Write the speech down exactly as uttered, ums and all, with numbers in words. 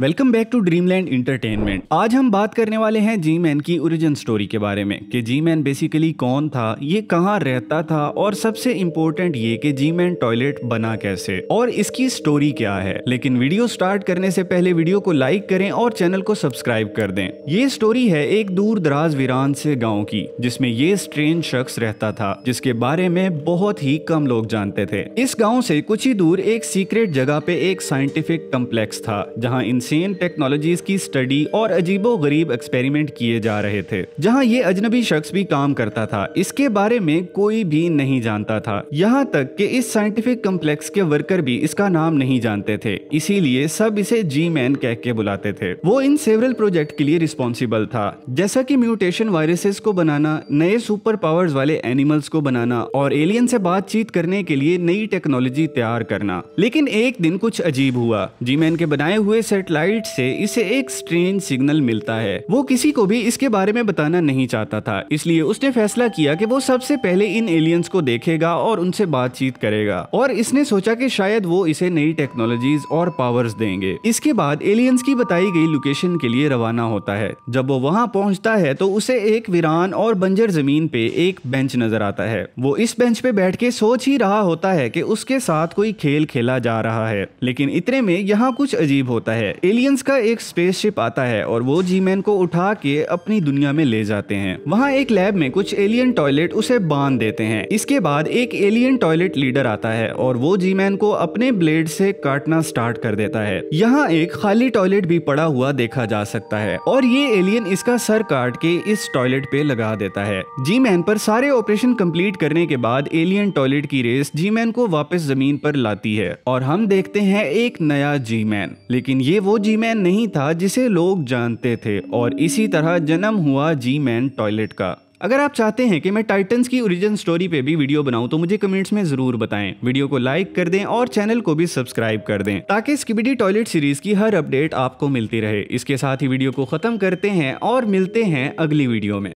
Welcome back to dream land entertainment. आज हम बात करने वाले हैं जी मैन की ओरिजिन स्टोरी के बारे में कि जी मैन बेसिकली कौन था, ये कहाँ रहता था और सबसे इम्पोर्टेंट ये कि जी मैन टॉयलेट बना कैसे और इसकी स्टोरी क्या है। लेकिन वीडियो स्टार्ट करने से पहले वीडियो को लाइक करें और चैनल को सब्सक्राइब कर दें। ये स्टोरी है एक दूर दराज वीरान से गाँव की जिसमें ये स्ट्रेंज शख्स रहता था जिसके बारे में बहुत ही कम लोग जानते थे। इस गाँव से कुछ ही दूर एक सीक्रेट जगह पे एक साइंटिफिक कम्प्लेक्स था जहाँ इन सेन टेक्नोलॉजीज की स्टडी और अजीबो गरीब एक्सपेरिमेंट किए जा रहे थे, जहां ये अजनबी शख्स भी काम करता था। इसके बारे में कोई भी नहीं जानता था, यहां तक कि इस साइंटिफिक कम्प्लेक्स के वर्कर भी इसका नाम नहीं जानते थे, इसीलिए सब इसे जी मैन कह के बुलाते थे। वो इन सेवरल प्रोजेक्ट के लिए रिस्पॉन्सिबल था, जैसा कि म्यूटेशन वायरसेस को बनाना, नए सुपर पावर्स वाले एनिमल्स को बनाना और एलियन से बातचीत करने के लिए नई टेक्नोलॉजी तैयार करना। लेकिन एक दिन कुछ अजीब हुआ। जी मैन के बनाए हुए सेटेलाइट लाइट से इसे एक स्ट्रेंज सिग्नल मिलता है। वो किसी को भी इसके बारे में बताना नहीं चाहता था, इसलिए उसने फैसला किया कि वो सबसे पहले इन एलियंस को देखेगा और उनसे बातचीत करेगा और इसने सोचा कि शायद वो इसे नई टेक्नोलॉजीज और पावर्स देंगे। इसके बाद एलियंस की बताई गई लोकेशन के लिए रवाना होता है। जब वो वहाँ पहुँचता है तो उसे एक वीरान और बंजर जमीन पे एक बेंच नजर आता है। वो इस बेंच पे बैठ के सोच ही रहा होता है कि उसके साथ कोई खेल खेला जा रहा है। लेकिन इतने में यहाँ कुछ अजीब होता है। एलियंस का एक स्पेसशिप आता है और वो जी-मैन को उठा के अपनी दुनिया में ले जाते हैं। वहाँ एक लैब में कुछ एलियन टॉयलेट उसे बांध देते हैं। इसके बाद एक एलियन टॉयलेट लीडर आता है और वो जी-मैन को अपने ब्लेड से काटना स्टार्ट कर देता है। यहाँ एक खाली टॉयलेट भी पड़ा हुआ देखा जा सकता है और ये एलियन इसका सर काट के इस टॉयलेट पे लगा देता है। जी-मैन पर सारे ऑपरेशन कम्प्लीट करने के बाद एलियन टॉयलेट की रेस जी-मैन को वापस जमीन पर लाती है और हम देखते हैं एक नया जी-मैन। लेकिन ये वो जी-मैन नहीं था जिसे लोग जानते थे और इसी तरह जन्म हुआ जी-मैन टॉयलेट का। अगर आप चाहते हैं कि मैं टाइटन्स की ओरिजिन स्टोरी पे भी वीडियो बनाऊं तो मुझे कमेंट्स में जरूर बताएं। वीडियो को लाइक कर दें और चैनल को भी सब्सक्राइब कर दें ताकि स्किबिडी टॉयलेट सीरीज की हर अपडेट आपको मिलती रहे। इसके साथ ही वीडियो को खत्म करते हैं और मिलते हैं अगली वीडियो में।